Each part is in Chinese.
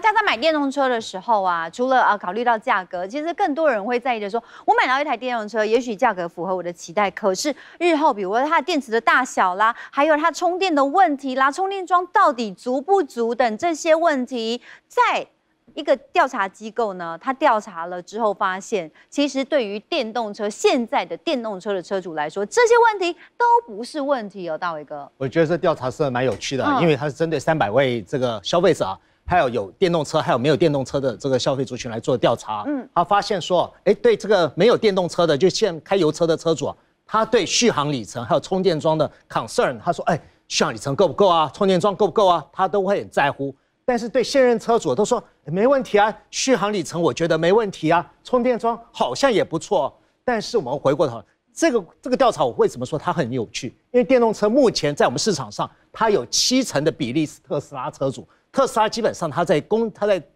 大家在买电动车的时候啊，除了考虑到价格，其实更多人会在意的说，我买到一台电动车，也许价格符合我的期待，可是日后比如说它的电池的大小啦，还有它充电的问题啦，充电桩到底足不足等这些问题，在一个调查机构呢，他调查了之后发现，其实对于电动车现在的电动车的车主来说，这些问题都不是问题哦。大伟哥，我觉得这调查是蛮有趣的，因为它是针对300位这个消费者啊，还有电动车还有没有电动车的这个消费族群来做调查。他发现说，哎，对这个没有电动车的，就现开油车的车主啊，他对续航里程还有充电桩的 concern， 他说，哎，续航里程够不够啊？充电桩够不够啊？他都会很在乎。 但是对现任车主都说没问题啊，续航里程我觉得没问题啊，充电桩好像也不错。但是我们回过头，这个调查我为什么说它很有趣？因为电动车目前在我们市场上，它有70%的比例是特斯拉车主。特斯拉基本上它在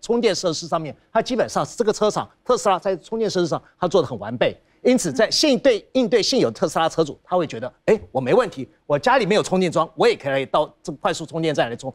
充电设施上面，它基本上是这个车厂特斯拉在充电设施上它做得很完备。因此在应对现有特斯拉车主，他会觉得，哎，我没问题，我家里没有充电桩，我也可以到这个快速充电站来充。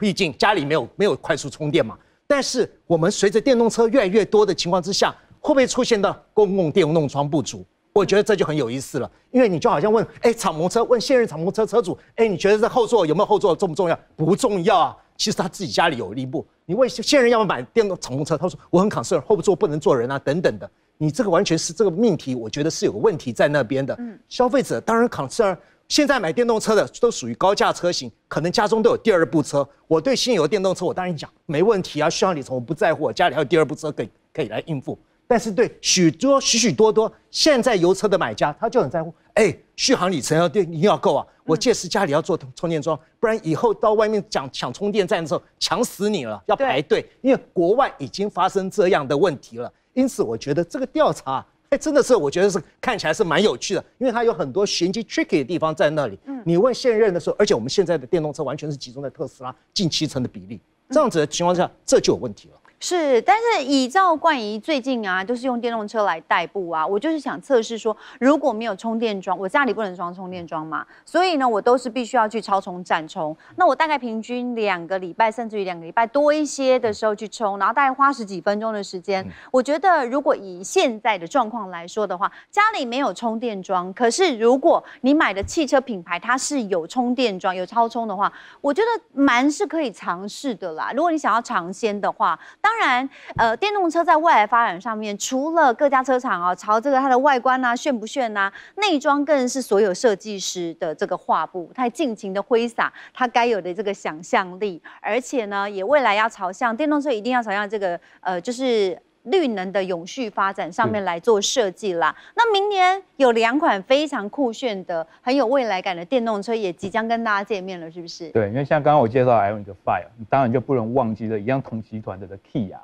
毕竟家里没有快速充电嘛，但是我们随着电动车越来越多的情况之下，会不会出现到公共电动桩不足？我觉得这就很有意思了，因为你就好像问，哎，敞篷车，问现任敞篷车车主，哎，你觉得这后座有没有后座重不重要？不重要啊，其实他自己家里有一部。你问现任要不要买电动敞篷车，他说我很 concern 后座不能坐人啊，等等的。你这个完全是这个命题，我觉得是有个问题在那边的。消费者当然 concern。 现在买电动车的都属于高价车型，可能家中都有第二部车。我对现有电动车，我当然讲没问题啊，续航里程我不在乎，我家里还有第二部车可以来应付。但是对许许多多现在油车的买家，他就很在乎，哎，续航里程一定要够啊！我届时家里要做充电桩，不然以后到外面抢充电站的时候，抢死你了，要排队。因为国外已经发生这样的问题了，因此我觉得这个调查。 哎，真的是，我觉得是看起来是蛮有趣的，因为它有很多玄机 tricky 的地方在那里。你问现任的时候，而且我们现在的电动车完全是集中在特斯拉近70%的比例，这样子的情况下，这就有问题了。 是，但是以照冠仪最近啊，都是用电动车来代步啊。我就是想测试说，如果没有充电桩，我家里不能装充电桩嘛，所以呢，我都是必须要去超充站充。那我大概平均2个礼拜，甚至于2个礼拜多一些的时候去充，然后大概花10几分钟的时间。我觉得，如果以现在的状况来说的话，家里没有充电桩，可是如果你买的汽车品牌它是有充电桩、有超充的话，我觉得蛮是可以尝试的啦。如果你想要尝鲜的话。 当然，电动车在未来发展上面，除了各家车厂啊，朝这个它的外观啊、炫不炫啊，内装更是所有设计师的这个画布，它尽情的挥洒它该有的这个想象力，而且呢，也未来要朝向电动车一定要朝向这个就是绿能的永续发展上面来做设计啦。那明年有2款非常酷炫的、很有未来感的电动车也即将跟大家见面了，是不是？对，因为像刚刚我介绍 L 你的 Fire， 你当然就不能忘记了一样同集团的 Kia。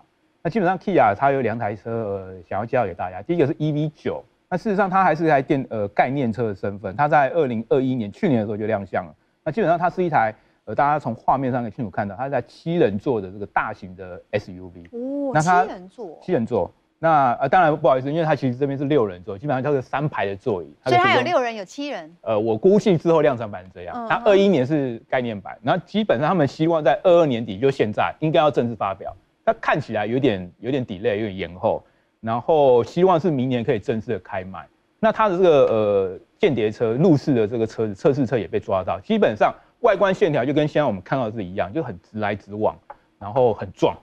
那基本上 Kia 它有2台车，想要介绍给大家。第一个是 EV9， 那事实上它还是一台概念车的身份，它在2021年去年的时候就亮相了。那基本上它是一台。 大家从画面上可以清楚看到，它是在7人座的这个大型的 SUV。哦，那它7人座。那当然不好意思，因为它其实这边是6人座，基本上它是3排的座椅。所以它有6人，有7人。我估计之后量产版是这样。它21年是概念版，然后基本上他们希望在22年底，就现在应该要正式发表。它看起来有点 delay， 有点延后，然后希望是明年可以正式的开卖。那它的这个间谍车入室的这个车子测试车也被抓到，基本上。 外观线条就跟现在我们看到的是一样，就很直来直往，然后很壮。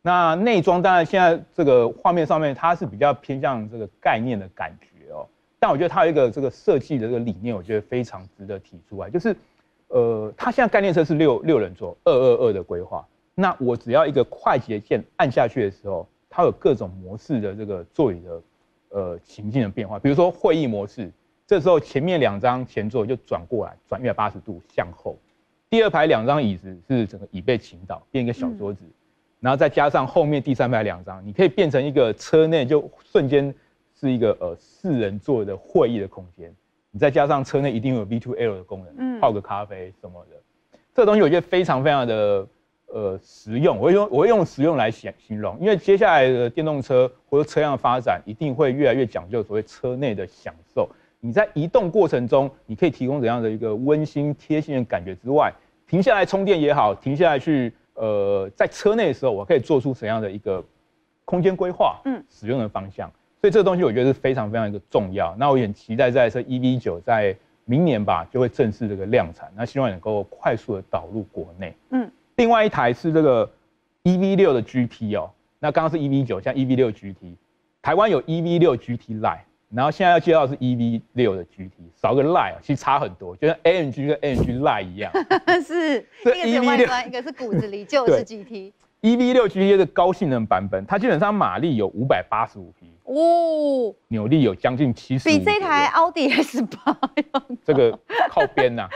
那内装当然现在这个画面上面它是比较偏向这个概念的感觉哦，但我觉得它有一个这个设计的这个理念，我觉得非常值得提出来，就是它现在概念车是6人座222的规划，那我只要一个快捷键按下去的时候，它有各种模式的这个座椅的情境的变化，比如说会议模式。 这时候前面2张前座就转过来，转180度向后。第2排2张椅子是整个椅背倾倒，变一个小桌子，然后再加上后面第3排2张，你可以变成一个车内就瞬间是一个4人座的会议的空间。你再加上车内一定有 V2L 的功能，泡个咖啡什么的。这个东西我觉得非常的实用，我会用实用来形容，因为接下来的电动车或者车辆的发展一定会越来越讲究所谓车内的享受。 你在移动过程中，你可以提供怎样的一个温馨贴心的感觉之外，停下来充电也好，停下来去在车内的时候，我可以做出怎样的一个空间规划，使用的方向。所以这个东西我觉得是非常非常一个重要。那我也很期待在这 EV9 在明年吧就会正式这个量产，那希望能够快速的导入国内。另外一台是这个 EV6 的 GT 哦，那刚刚是 EV9， 像 EV6 GT， 台湾有 EV6 GT Line。 然后现在要介绍是 EV6 的 GT， 少个 Line 其实差很多，就像 AMG 跟 AMG Line 一样，是一个是外观，一个是骨子里就是 GT。EV6 GT 的高性能版本，它基本上马力有585匹，哦，扭力有将近75，比这台奥迪 S8 这个靠边呐，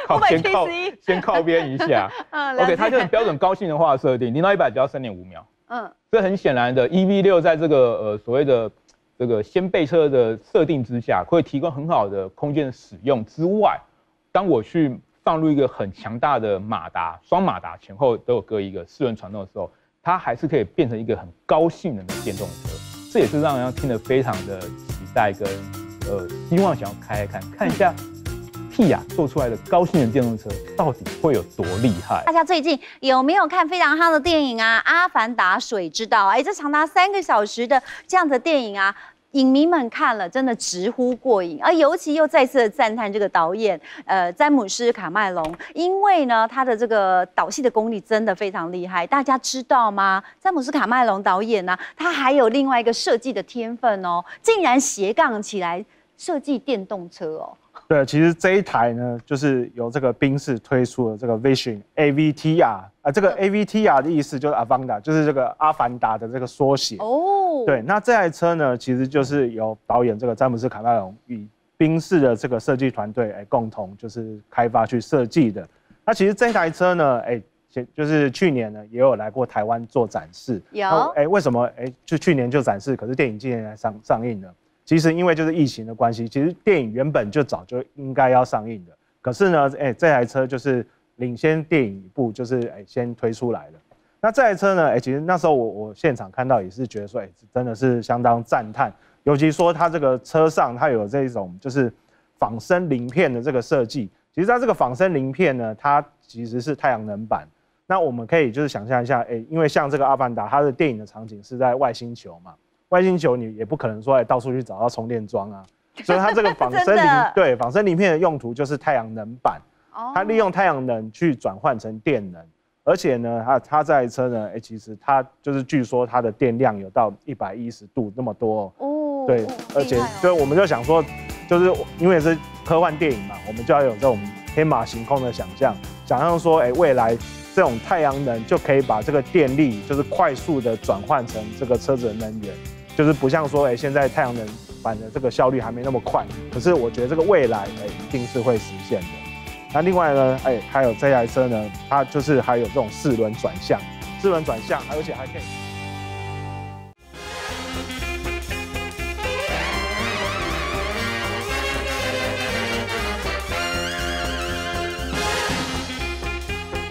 先靠边一下。OK， 它就是标准高性能化的设定，0到100只要3.5秒。这很显然的 ，EV6 在这个所谓的 这个先备车的设定之下，会提供很好的空间的使用之外，当我去放入一个很强大的马达，双马达前后都有各一个4轮传动的时候，它还是可以变成一个很高性能的电动车。这也是让人听得非常的期待跟希望想要开开看一下。 Kia 做出来的高性能电动车到底会有多厉害？大家最近有没有看非常夯的电影啊？《阿凡达：水之道》哎，这长达3个小时的这样的电影啊，影迷们看了真的直呼过瘾，而尤其又再次的赞叹这个导演詹姆斯·卡麦隆，因为呢他的这个导戏的功力真的非常厉害。大家知道吗？詹姆斯·卡麦隆导演呢、他还有另外一个设计的天分哦，竟然斜杠起来设计电动车哦。 对，其实这一台呢，就是由这个宾士推出的这个 Vision AVTR 这个 AVTR 的意思就是 Avatar， 就是这个阿凡达的这个缩写。哦，对，那这台车呢，其实就是由导演这个詹姆斯·卡麦隆与宾士的这个设计团队共同就是开发去设计的。那其实这台车呢，就是去年呢也有来过台湾做展示。有。为什么就去年就展示，可是电影今年才上映呢？ 其实因为就是疫情的关系，其实电影原本就早就应该要上映的，可是呢，这台车就是领先电影一步，就是先推出来的。那这台车呢，其实那时候我现场看到也是觉得说，真的是相当赞叹，尤其说它这个车上它有这种就是仿生鳞片的这个设计。其实它这个仿生鳞片呢，它其实是太阳能板。那我们可以就是想象一下，因为像这个阿凡达，它的电影的场景是在外星球嘛。 外星球你也不可能说到处去找到充电桩啊，所以它这个仿生鳞片的用途就是太阳能板，它利用太阳能去转换成电能，而且呢，它这台车呢，其实它就是据说它的电量有到110度那么多哦，对，而且就我们就想说，就是因为是科幻电影嘛，我们就要有这种天马行空的想象，想象说，未来 这种太阳能就可以把这个电力，就是快速的转换成这个车子的能源，就是不像说，现在太阳能板的这个效率还没那么快，可是我觉得这个未来，一定是会实现的。那另外呢，还有这台车呢，它就是还有这种4轮转向，而且还可以。